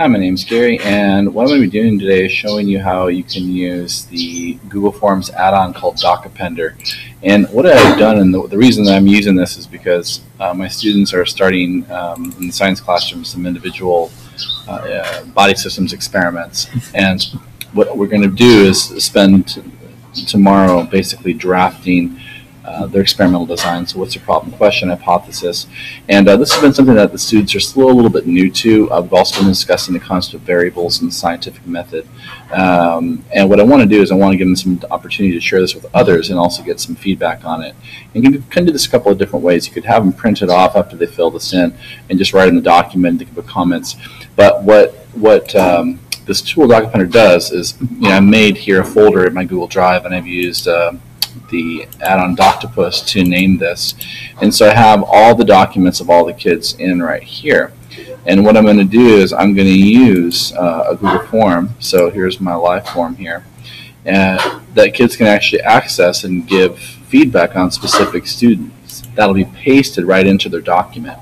Hi, my name's Gary, and what I'm going to be doing today is showing you how you can use the Google Forms add-on called DocAppender. And what I've done, and the reason that I'm using this is because my students are starting in the science classroom some individual body systems experiments. And what we're going to do is spend tomorrow basically drafting their experimental design. So what's your problem, question, hypothesis? And this has been something that the students are still a little bit new to. We've also been discussing the concept of variables and the scientific method. And what I want to do is I want to give them some opportunity to share this with others and also get some feedback on it. And you can do this a couple of different ways. You could have them print it off after they fill this in and just write in the document. They can put comments. But what this tool DocAppender does is, I made here a folder in my Google Drive, and I've used the add-on Doctopus to name this. And so I have all the documents of all the kids in right here. And what I'm going to do is I'm going to use a Google form. So here's my live form here, and that kids can actually access and give feedback on specific students. That'll be pasted right into their document.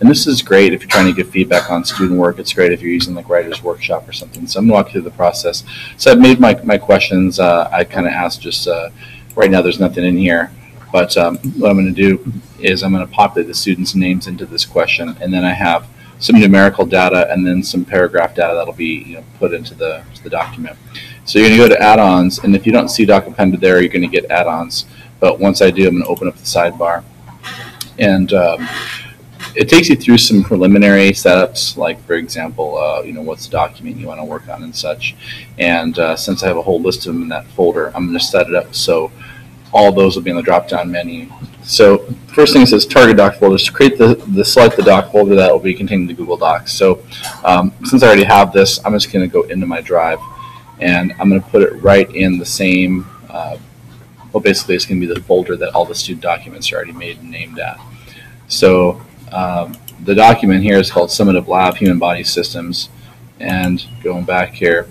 And this is great if you're trying to give feedback on student work. It's great if you're using like Writer's Workshop or something. So I'm going to walk through the process. So I've made my questions. I kind of asked just right now there's nothing in here, but what I'm going to do is I'm going to populate the students' names into this question, and then I have some numerical data and then some paragraph data that'll be put into the document. So you're going to go to add-ons, and if you don't see DocAppender there, you're going to get add-ons. But once I do, I'm going to open up the sidebar, and it takes you through some preliminary setups, like for example, what's the document you want to work on and such. And since I have a whole list of them in that folder, I'm going to set it up so all those will be in the drop-down menu. So first thing it says target doc folder. So create select the doc folder that will be contained in the Google Docs. So since I already have this, I'm just going to go into my drive, and I'm going to put it right in the same. Well, basically, it's going to be the folder that all the student documents are already made and named at. So the document here is called Summative Lab Human Body Systems, and going back here,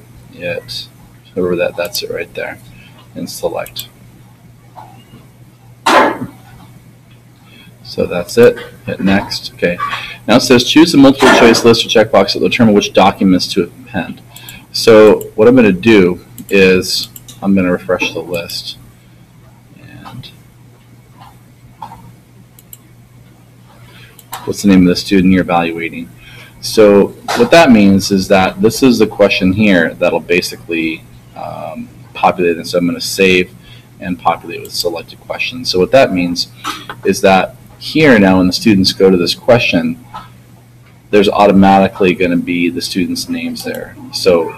over that's it right there, and select. So that's it. Hit next. Okay. Now it says choose a multiple choice list or checkbox that will determine which documents to append. So what I'm going to do is I'm going to refresh the list. And what's the name of the student you're evaluating? So what that means is that this is the question here that'll basically populate, and so I'm going to save and populate with selected questions. So what that means is that here now, when the students go to this question, there's automatically going to be the students' names there. So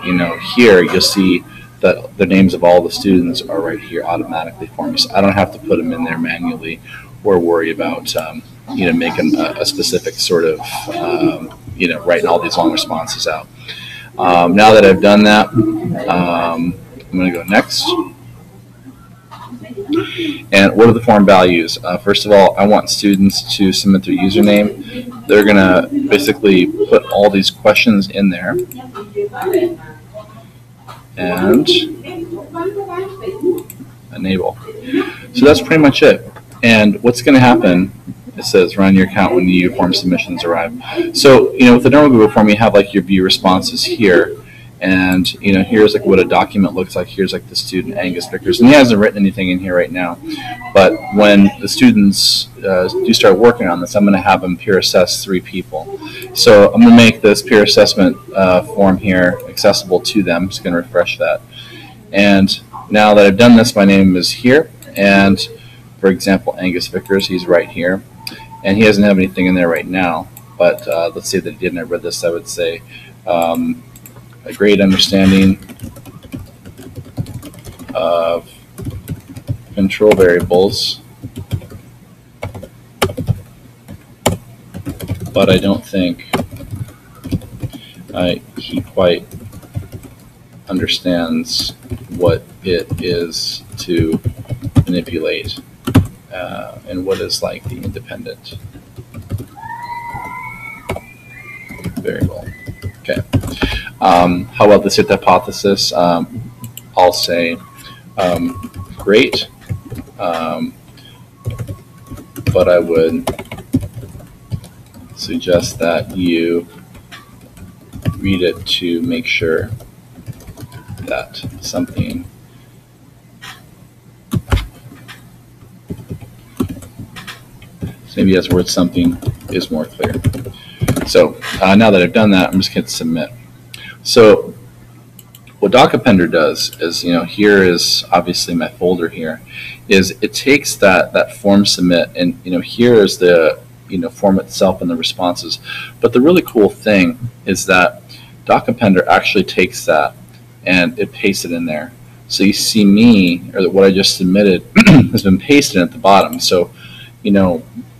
here you'll see that the names of all the students are right here automatically for me. So I don't have to put them in there manually or worry about making a specific sort of writing all these long responses out. Now that I've done that, I'm going to go next. And what are the form values? First of all, I want students to submit their username. They're going to basically put all these questions in there. And enable. So that's pretty much it. And what's going to happen, it says run your account when new form submissions arrive. So, with the normal Google form, you have like your view responses here. And here's like what a document looks like. Here's like the student Angus Vickers, and he hasn't written anything in here right now. But when the students do start working on this, I'm going to have them peer assess 3 people. So I'm going to make this peer assessment form here accessible to them. Just going to refresh that. And now that I've done this, my name is here. And for example, Angus Vickers, he's right here, and he doesn't have anything in there right now. But let's say that he didn't. I read this. I would say. A great understanding of control variables, but I don't think he quite understands what it is to manipulate and what is like the independent variable. Okay. How about this hypothesis? I'll say great, but I would suggest that you read it to make sure that something maybe that's worth something is more clear. So now that I've done that, I'm just going to submit. So what DocAppender does is, here is obviously my folder here, is it takes that form submit and, here is the, form itself and the responses. But the really cool thing is that DocAppender actually takes that and it pastes it in there. So you see me, or what I just submitted has been pasted at the bottom. So,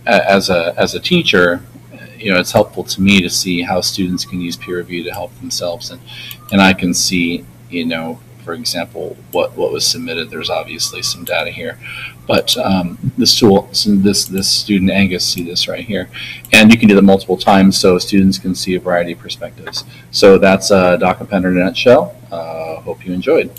as a teacher, it's helpful to me to see how students can use peer review to help themselves, and I can see, for example, what was submitted. There's obviously some data here, but this tool, this student Angus, see this right here, and you can do that multiple times so students can see a variety of perspectives. So that's DocAppender in a nutshell. Hope you enjoyed.